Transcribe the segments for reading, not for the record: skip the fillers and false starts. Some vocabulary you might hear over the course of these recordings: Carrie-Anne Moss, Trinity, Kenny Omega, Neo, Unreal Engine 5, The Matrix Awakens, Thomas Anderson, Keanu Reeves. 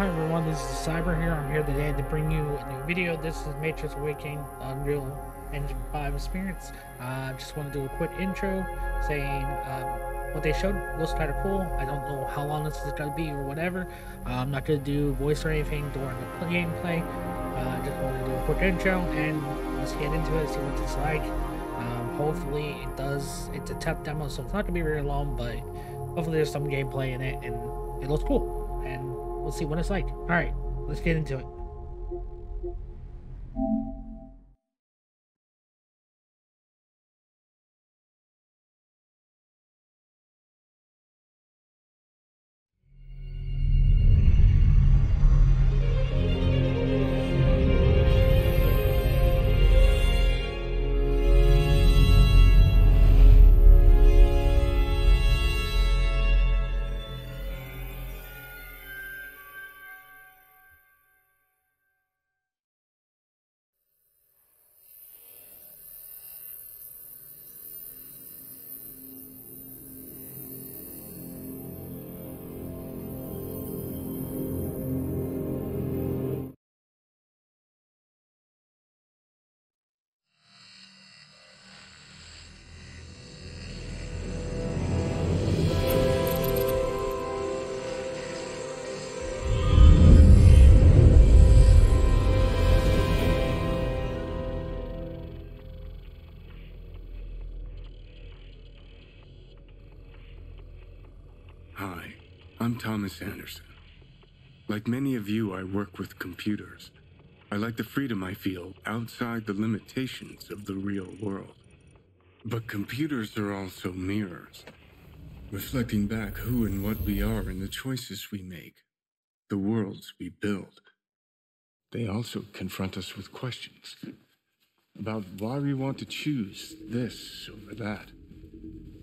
Hi everyone, this is Cyber here. I'm here today to bring you a new video. This is Matrix Awakens Unreal Engine 5 experience. I just want to do a quick intro saying what they showed looks kind of cool. I don't know how long this is going to be or whatever. I'm not going to do voice or anything during the gameplay. I just want to do a quick intro and let's get into it, see what it's like. Hopefully it does. It's a tech demo, so it's not going to be very long, but hopefully there's some gameplay in it and it looks cool. And we'll see what it's like. All right, let's get into it. Hi, I'm Thomas Anderson. Like many of you, I work with computers. I like the freedom I feel outside the limitations of the real world. But computers are also mirrors, reflecting back who and what we are and the choices we make, the worlds we build. They also confront us with questions about why we want to choose this over that.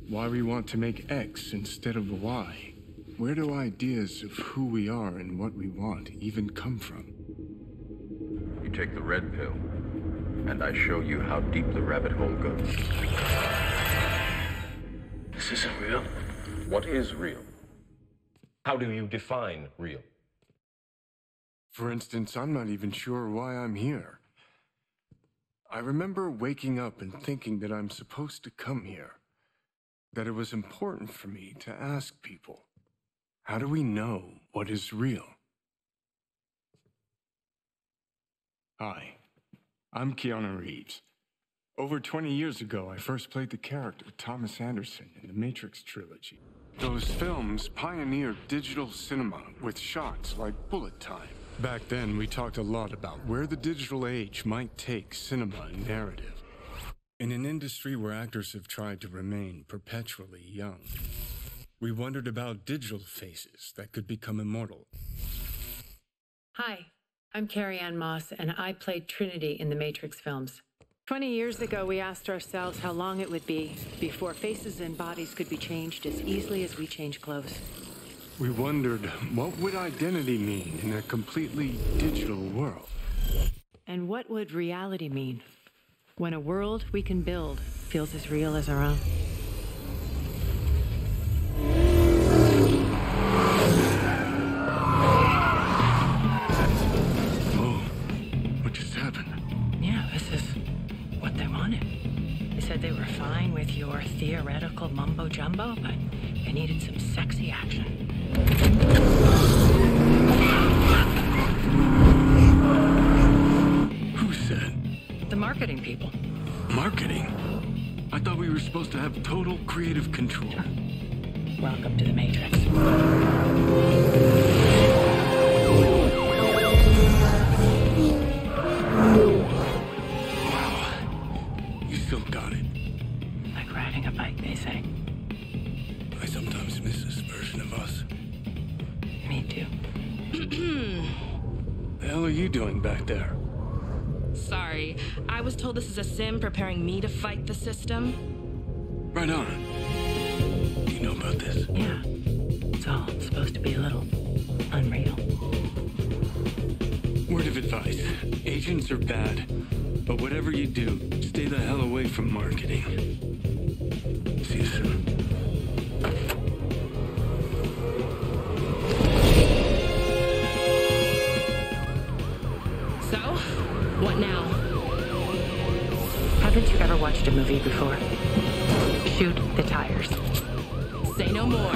Why we want to make X instead of Y. Where do ideas of who we are and what we want even come from? You take the red pill, and I show you how deep the rabbit hole goes. This isn't real. What is real? How do you define real? For instance, I'm not even sure why I'm here. I remember waking up and thinking that I'm supposed to come here. That it was important for me to ask people, how do we know what is real? Hi, I'm Keanu Reeves. Over 20 years ago, I first played the character Thomas Anderson in the Matrix trilogy. Those films pioneered digital cinema with shots like bullet time. Back then, we talked a lot about where the digital age might take cinema and narrative. In an industry where actors have tried to remain perpetually young, we wondered about digital faces that could become immortal. Hi, I'm Carrie-Anne Moss, and I played Trinity in the Matrix films. 20 years ago, we asked ourselves how long it would be before faces and bodies could be changed as easily as we change clothes. We wondered, what would identity mean in a completely digital world? And what would reality mean? When a world we can build feels as real as our own. Whoa, what just happened? Yeah, this is what they wanted. They said they were fine with your theoretical mumbo jumbo, but they needed some sexy action. Marketing people. Marketing? I thought we were supposed to have total creative control. Welcome to the Matrix. Wow. You still got it. Like riding a bike, they say. I sometimes miss this version of us. Me too. The hell are you doing back there? Sorry, I was told this is a sim preparing me to fight the system. Right on. Do you know about this? Yeah. It's all supposed to be a little unreal. Word of advice. Agents are bad, but whatever you do, stay the hell away from marketing. See you soon. movie before. Shoot the tires. Say no more.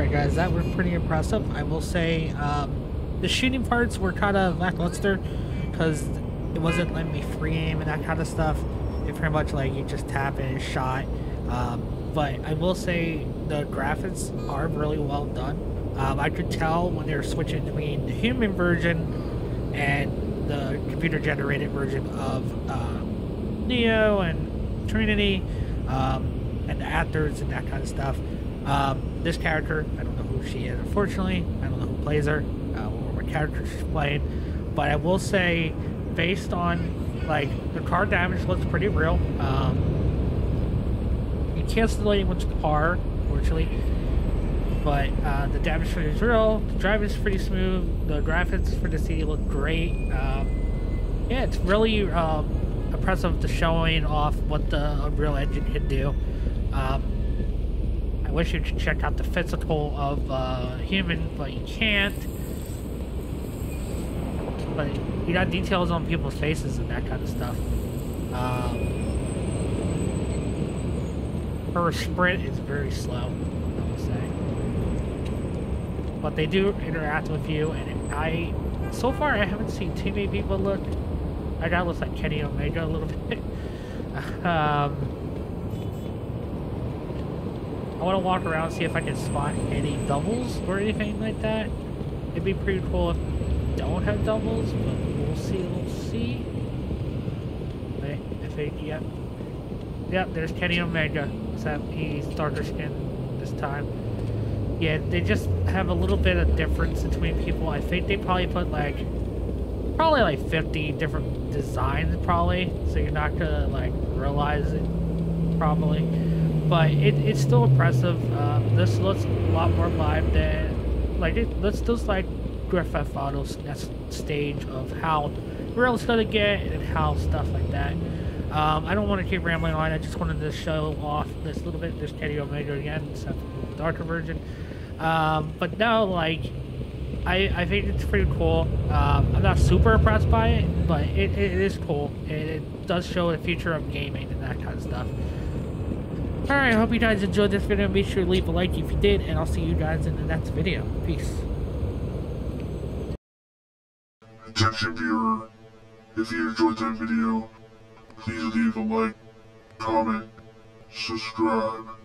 Alright guys, that we're pretty impressed up. I will say the shooting parts were kind of lackluster because it wasn't letting me free aim and that kind of stuff. It pretty much like you just tap and shot. But I will say the graphics are really well done. I could tell when they were switching between the human version and the computer generated version of Neo and Trinity and the actors and that kind of stuff. This character, I don't know who she is, unfortunately. I don't know who plays her or what character she's playing. But I will say, based on like the car damage, looks pretty real. You can't see anyone's car, unfortunately, but the damage is real. The driving is pretty smooth. The graphics for the CD look great. Yeah, it's really impressive to showing off what the Unreal Engine can do. I wish you could check out the physical of human, but you can't. But you got details on people's faces and that kind of stuff. Her sprint is very slow, I will say. But they do interact with you, and so far I haven't seen too many people look. I got looks like Kenny Omega a little bit. I want to walk around and see if I can spot any doubles or anything like that. It'd be pretty cool if we don't have doubles, but we'll see, Okay, I think, yep. Yep, there's Kenny Omega, except he's darker skin this time. Yeah, they just have a little bit of difference between people. I think they probably put like, probably like 50 different designs probably, so you're not gonna like realize it probably. But it's still impressive. This looks a lot more live than, like, this looks like Griffith Auto's next stage of how real it's gonna get and how stuff like that. I don't want to keep rambling on. I just wanted to show off this little bit. There's Kenny Omega again, except the darker version. But no, like, I think it's pretty cool. I'm not super impressed by it, but it is cool. It does show the future of gaming and that kind of stuff. Alright, I hope you guys enjoyed this video. Make sure to leave a like if you did, and I'll see you guys in the next video. Peace. Attention viewer, if you enjoyed that video, please leave a like, comment, subscribe.